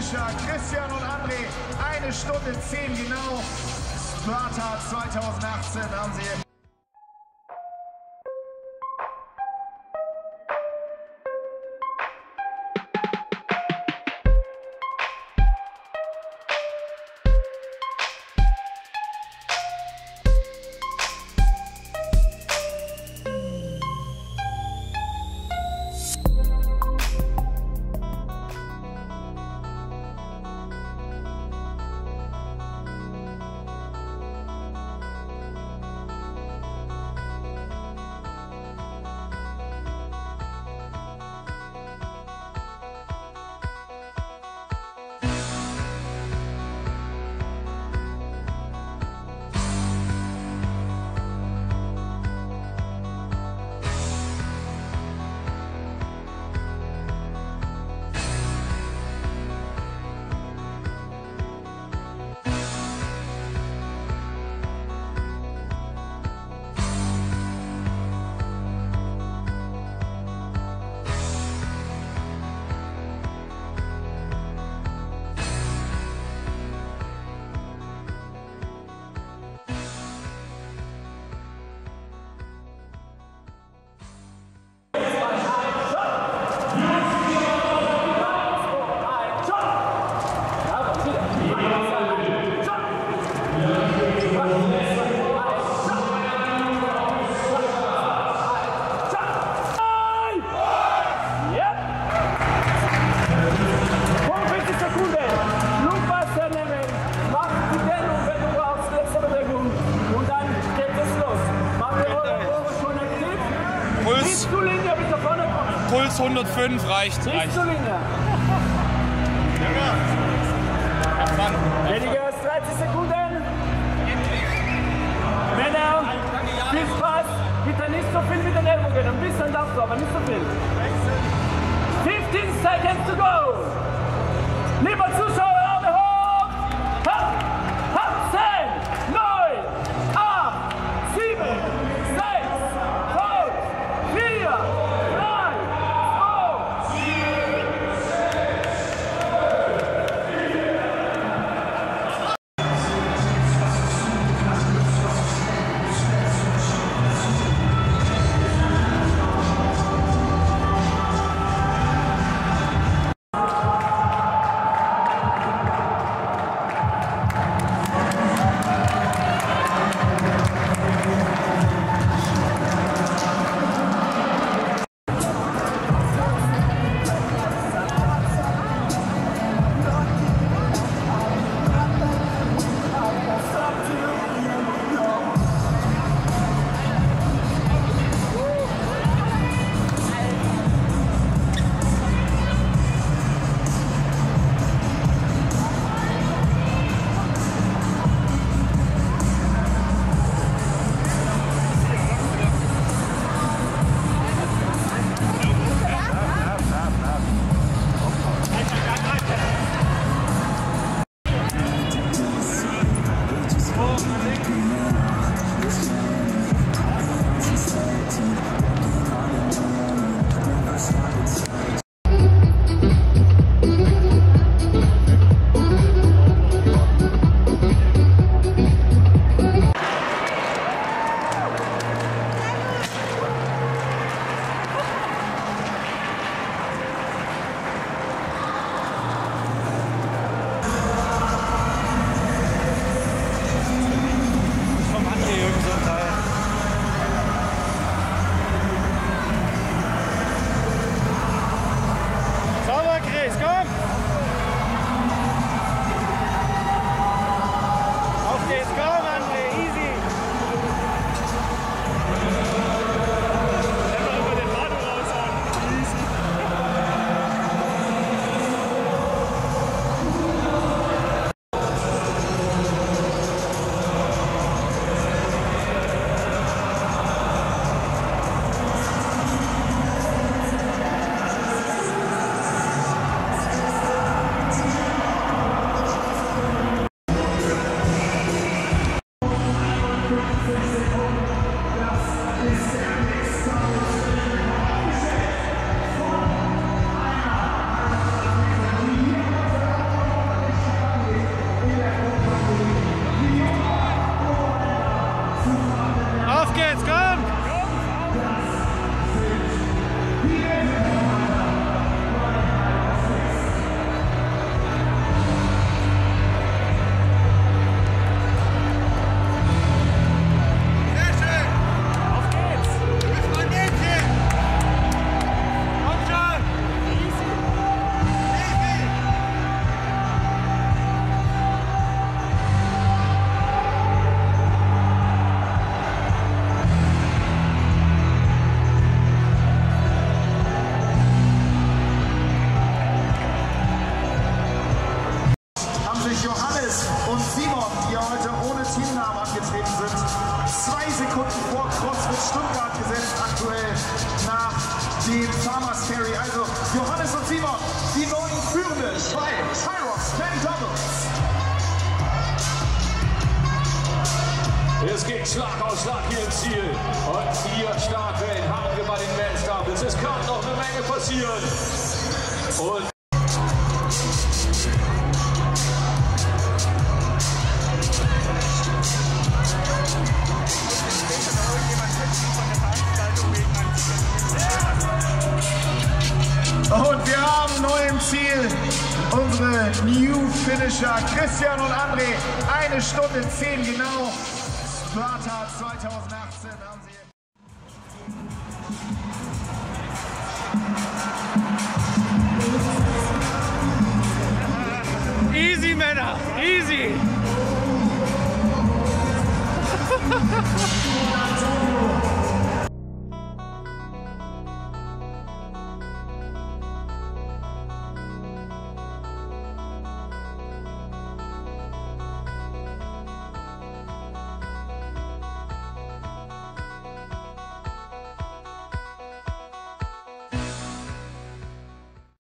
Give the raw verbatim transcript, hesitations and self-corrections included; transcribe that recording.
Finisher Christian und André. Eine Stunde zehn genau. Sparta zweitausendachtzehn haben sie. Puls hundertfünf reicht. reicht. Junge, hab Mann. Weniger als dreißig Sekunden. Männer, viel Spaß. Bitte nicht so viel mit den Ellbogen. Ein bisschen darfst du, aber nicht so viel. fifteen seconds to go. Lieber Zuschauer. Schluss mit Stuttgart gesetzt aktuell nach dem Farmers Ferry. Also Johannes und Simon, die neuen Führenden bei Hyrox Men Doubles. Es geht Schlag auf Schlag hier im Ziel. Und vier Startwellen haben wir bei den Men's Doubles. Es kann noch eine Menge passieren. Und Und wir haben neu im Ziel unsere New Finisher Christian und André. Eine Stunde zehn genau. Sparta zweitausendachtzehn.